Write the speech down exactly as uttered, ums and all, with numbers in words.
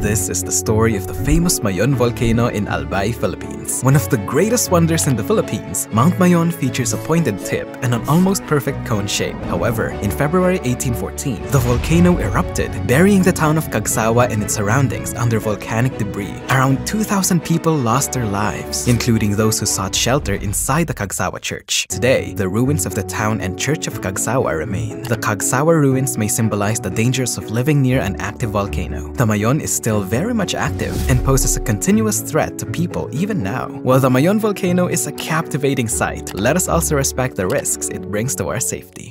This is the story of the famous Mayon volcano in Albay, Philippines. One of the greatest wonders in the Philippines, Mount Mayon features a pointed tip and an almost perfect cone shape. However, in February eighteen fourteen, the volcano erupted, burying the town of Cagsawa and its surroundings under volcanic debris. Around two thousand people lost their lives, including those who sought shelter inside the Cagsawa Church. Today, the ruins of the town and church of Cagsawa remain. The Cagsawa ruins may symbolize the dangers of living near an active volcano. The Mayon is still very much active and poses a continuous threat to people even now. While the Mayon volcano is a captivating sight, let us also respect the risks it brings to our safety.